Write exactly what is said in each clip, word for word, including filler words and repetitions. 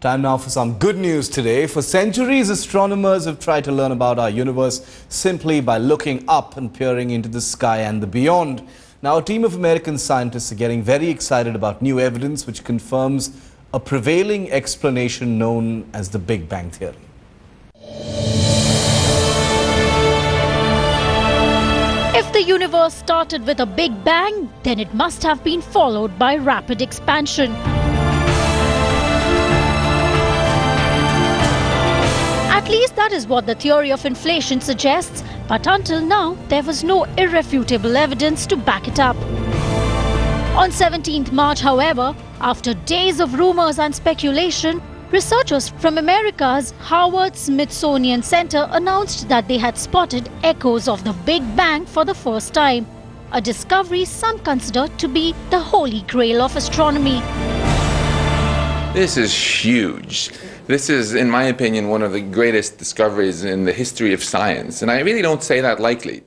Time now for some good news today. For centuries, astronomers have tried to learn about our universe simply by looking up and peering into the sky and the beyond. Now, a team of American scientists are getting very excited about new evidence which confirms a prevailing explanation known as the Big Bang Theory. If the universe started with a Big Bang, then it must have been followed by rapid expansion. At least that is what the theory of inflation suggests, but until now, there was no irrefutable evidence to back it up. On the seventeenth of March, however, after days of rumors and speculation, researchers from America's Harvard-Smithsonian Center announced that they had spotted echoes of the Big Bang for the first time, a discovery some consider to be the holy grail of astronomy. This is huge. This is, in my opinion, one of the greatest discoveries in the history of science, and I really don't say that lightly.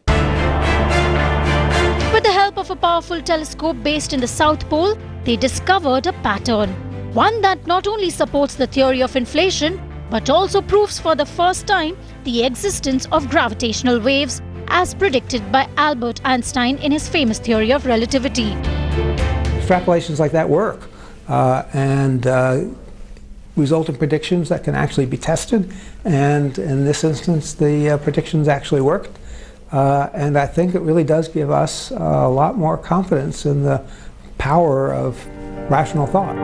With the help of a powerful telescope based in the South Pole, they discovered a pattern, one that not only supports the theory of inflation, but also proves for the first time the existence of gravitational waves, as predicted by Albert Einstein in his famous theory of relativity. Extrapolations like that work. Uh, and uh, result in predictions that can actually be tested, and in this instance the uh, predictions actually worked, uh, and I think it really does give us uh, a lot more confidence in the power of rational thought.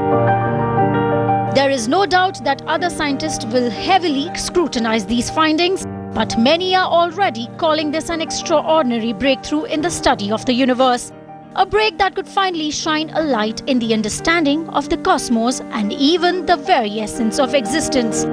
There is no doubt that other scientists will heavily scrutinize these findings, but many are already calling this an extraordinary breakthrough in the study of the universe. A break that could finally shine a light in the understanding of the cosmos and even the very essence of existence.